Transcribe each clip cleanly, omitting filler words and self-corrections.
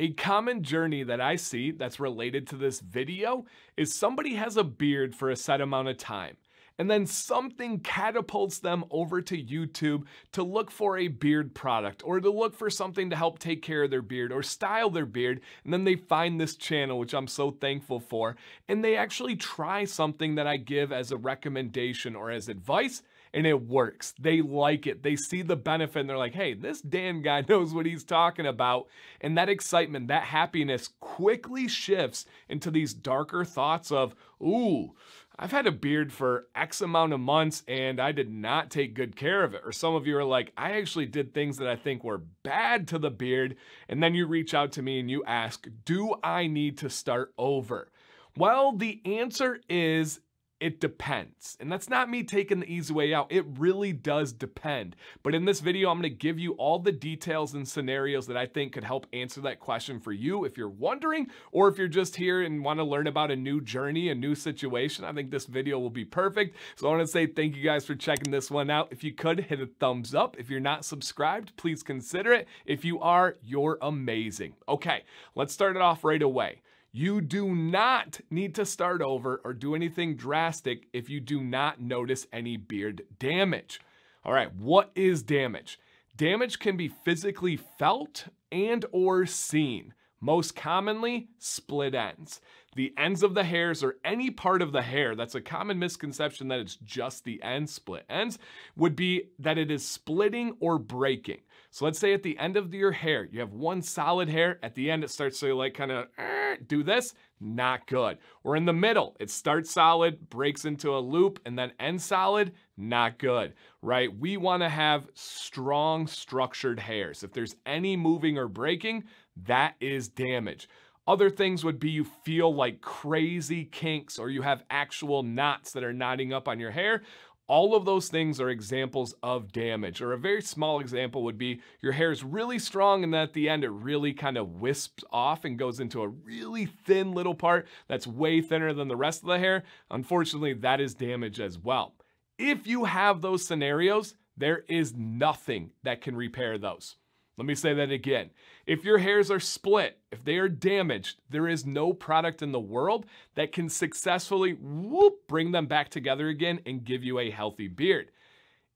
A common journey that I see that's related to this video is somebody has a beard for a set amount of time, and then something catapults them over to YouTube to look for a beard product or to look for something to help take care of their beard or style their beard, and then they find this channel, which I'm so thankful for, and they actually try something that I give as a recommendation or as advice, and it works. They like it. They see the benefit and they're like, hey, this Dan guy knows what he's talking about. And that excitement, that happiness quickly shifts into these darker thoughts of, ooh, I've had a beard for X amount of months and I did not take good care of it. Or some of you are like, I actually did things that I think were bad to the beard. And then you reach out to me and you ask, do I need to start over? Well, the answer is, it depends. And that's not me taking the easy way out. It really does depend. But in this video, I'm gonna give you all the details and scenarios that I think could help answer that question for you if you're wondering, or if you're just here and wanna learn about a new journey, a new situation. I think this video will be perfect. So I wanna say thank you guys for checking this one out. If you could, hit a thumbs up. If you're not subscribed, please consider it. If you are, you're amazing. Okay, let's start it off right away. You do not need to start over or do anything drastic if you do not notice any beard damage. All right, what is damage? Damage can be physically felt and or seen. Most commonly, split ends. The ends of the hairs or any part of the hair, that's a common misconception that it's just the end, split ends, would be that it is splitting or breaking. So let's say at the end of your hair, you have one solid hair, at the end it starts to like kind of do this, not good. Or in the middle, it starts solid, breaks into a loop, and then ends solid, not good, right? We wanna have strong, structured hairs. If there's any moving or breaking, that is damage. Other things would be you feel like crazy kinks or you have actual knots that are knotting up on your hair. All of those things are examples of damage. Or a very small example would be your hair is really strong and then at the end it really kind of wisps off and goes into a really thin little part that's way thinner than the rest of the hair. Unfortunately, that is damage as well. If you have those scenarios, there is nothing that can repair those. Let me say that again. If your hairs are split, if they are damaged, there is no product in the world that can successfully bring them back together again and give you a healthy beard.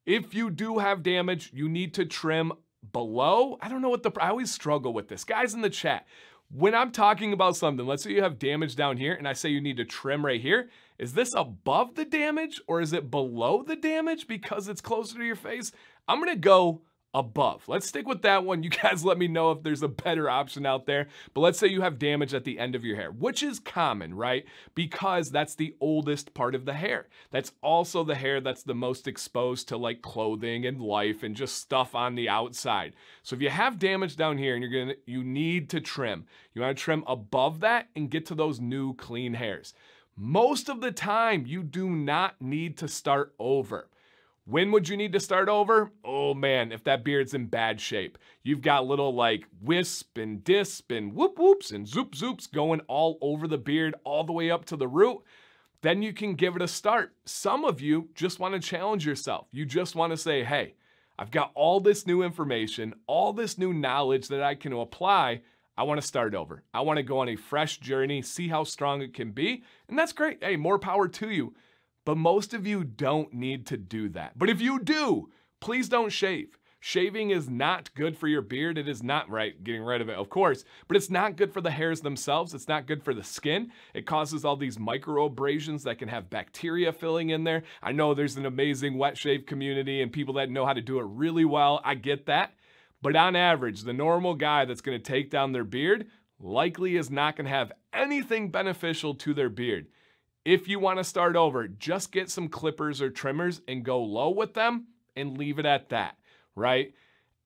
If you do have damage, you need to trim below. I don't know what I always struggle with this. Guys in the chat, when I'm talking about something, let's say you have damage down here and I say you need to trim right here. Is this above the damage or is it below the damage because it's closer to your face? I'm gonna go above. Let's stick with that one. You guys let me know if there's a better option out there. But let's say you have damage at the end of your hair, which is common, right? Because that's the oldest part of the hair. That's also the hair that's the most exposed to like clothing and life and just stuff on the outside. So if you have damage down here and you need to trim, you want to trim above that and get to those new clean hairs. Most of the time, you do not need to start over. When would you need to start over? Oh man, if that beard's in bad shape. You've got little like wisp and disp and whoop whoops and zoop zoops going all over the beard all the way up to the root. Then you can give it a start. Some of you just want to challenge yourself. You just want to say, hey, I've got all this new information, all this new knowledge that I can apply. I want to start over. I want to go on a fresh journey, see how strong it can be. And that's great. Hey, more power to you. But most of you don't need to do that. But if you do, please don't shave. Shaving is not good for your beard. It is not right, getting rid of it, of course, but it's not good for the hairs themselves. It's not good for the skin. It causes all these micro abrasions that can have bacteria filling in there. I know there's an amazing wet shave community and people that know how to do it really well. I get that. But on average, the normal guy that's gonna take down their beard likely is not gonna have anything beneficial to their beard. If you want to start over, just get some clippers or trimmers and go low with them and leave it at that, right?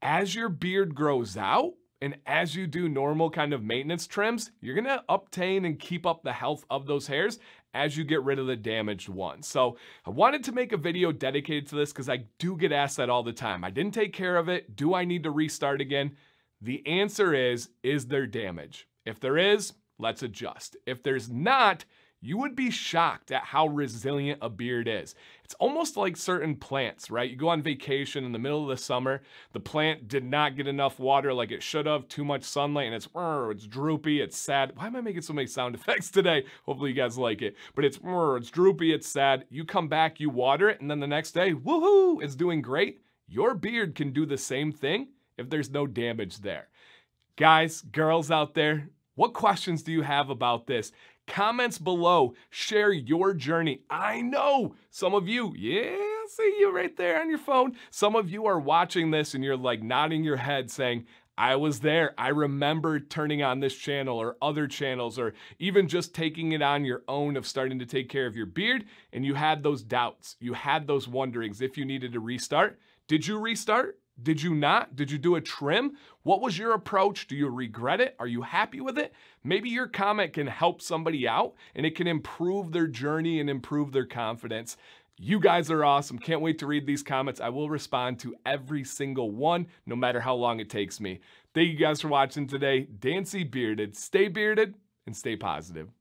As your beard grows out and as you do normal kind of maintenance trims, you're going to obtain and keep up the health of those hairs as you get rid of the damaged ones. So I wanted to make a video dedicated to this because I do get asked that all the time. I didn't take care of it. Do I need to restart again? The answer is there damage? If there is, let's adjust. If there's not, you would be shocked at how resilient a beard is. It's almost like certain plants, right? You go on vacation in the middle of the summer, the plant did not get enough water like it should have, too much sunlight, and it's droopy, it's sad. Why am I making so many sound effects today? Hopefully you guys like it. But it's droopy, it's sad. You come back, you water it, and then the next day, woohoo, it's doing great. Your beard can do the same thing if there's no damage there. Guys, girls out there, what questions do you have about this? Comments below, share your journey. I know some of you, yeah, I see you right there on your phone. Some of you are watching this and you're like nodding your head saying, I was there, I remember turning on this channel or other channels or even just taking it on your own of starting to take care of your beard, and you had those doubts, you had those wonderings if you needed to restart. Did you restart? Did you not? Did you do a trim? What was your approach? Do you regret it? Are you happy with it? Maybe your comment can help somebody out and it can improve their journey and improve their confidence. You guys are awesome. Can't wait to read these comments. I will respond to every single one, no matter how long it takes me. Thank you guys for watching today. Dan C Bearded. Stay bearded and stay positive.